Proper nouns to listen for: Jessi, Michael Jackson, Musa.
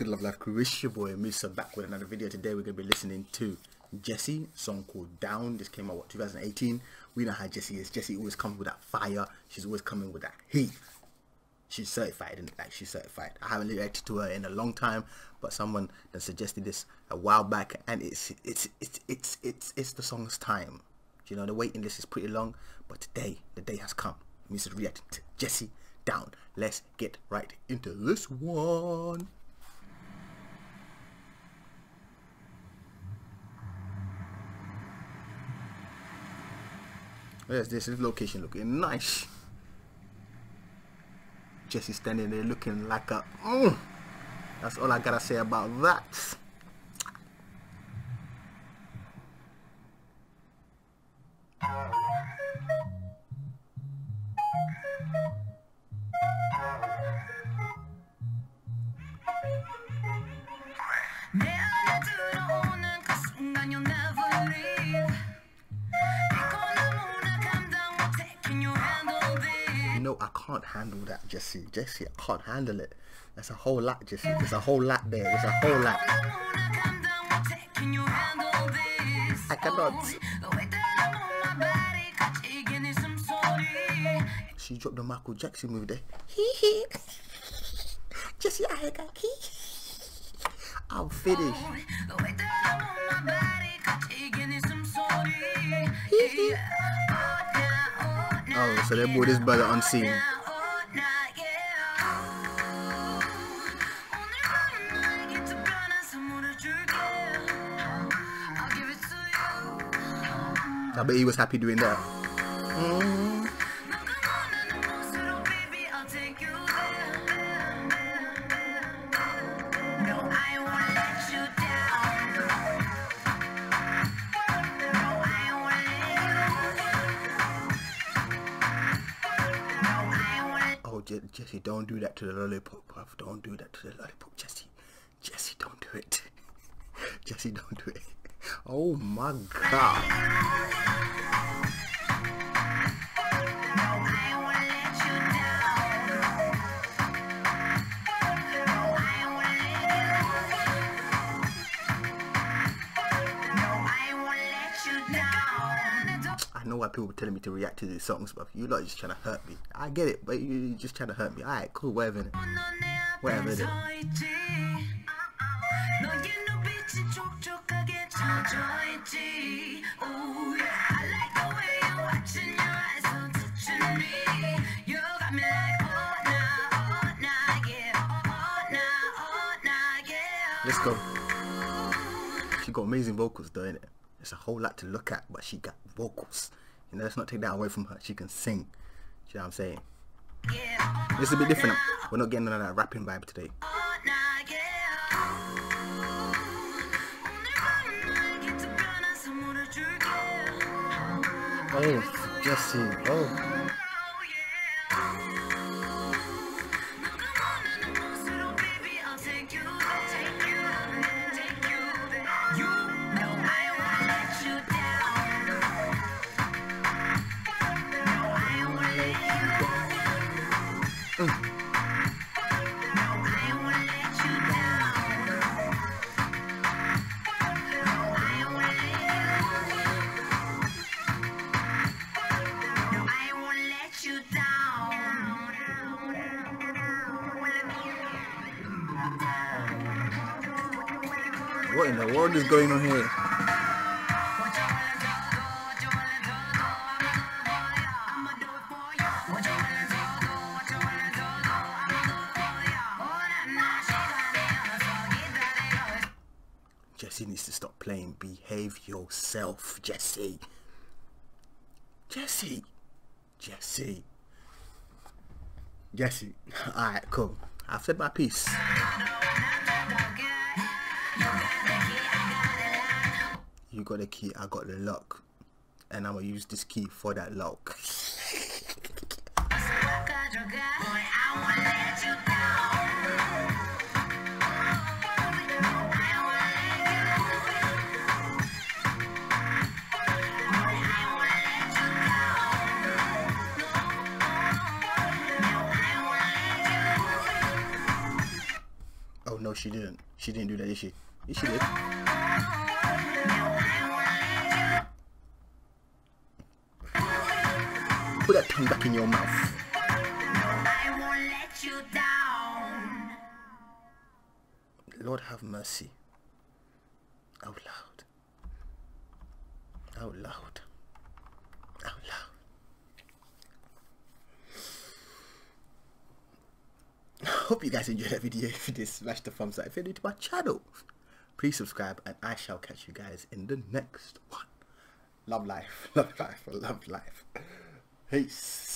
good, love life crew? It's your boy Musa, back with another video. Today we're going to be listening to Jessi, song called Down. This came out, what, 2018? We know how Jessi is. Jessi always comes with that fire. She's always coming with that heat. She's certified, and like, she's certified. I haven't reacted to her in a long time, but someone that suggested this a while back, and it's the song's time. You know, the waiting list is pretty long, but today, the day has come. Musa's reacting to Jessi, Down. Let's get right into this one. There's this location looking nice. Jessi standing there looking like a that's all I gotta say about that. No, I can't handle that, Jessi. Jessi, I can't handle it. That's a whole lot, Jessi. There's a whole lot there. There's a whole lot. I cannot. She dropped the Michael Jackson move there. Jessi, I got key. I'm finished. Oh, so they brought this brother unseen. I bet he was happy doing that. Jessi, don't do that to the lollipop, bruv. Don't do that to the lollipop, Jessi. Jessi, don't do it. Jessi, don't do it. Oh my god. I know why people were telling me to react to these songs, but you lot are just trying to hurt me. I get it, but you're just trying to hurt me. Alright, cool, whatever. Whatever it is. Let's go. She got amazing vocals though, innit? It's a whole lot to look at, but she got vocals. You know, let's not take that away from her. She can sing. Do you know what I'm saying? Yeah, this is a bit different. We're not getting none of that rapping vibe today. Oh, Jessi. Oh. What in the world is going on here? Jessi needs to stop playing. Behave yourself, Jessi. Jessi. Jessi. Jessi. Alright, cool. I've said my piece. You got the key, I got the lock, and I'm gonna use this key for that lock. she didn't. She didn't do that, did she? Yeah, she did. Put that tongue back in your mouth. I won't let you down. Lord have mercy. Out loud. Out loud. Out loud. Hope you guys enjoyed that video. If you did, smash the thumbs up. If you're new to my channel, please subscribe, and I shall catch you guys in the next one. Love life, love life, love life. Peace.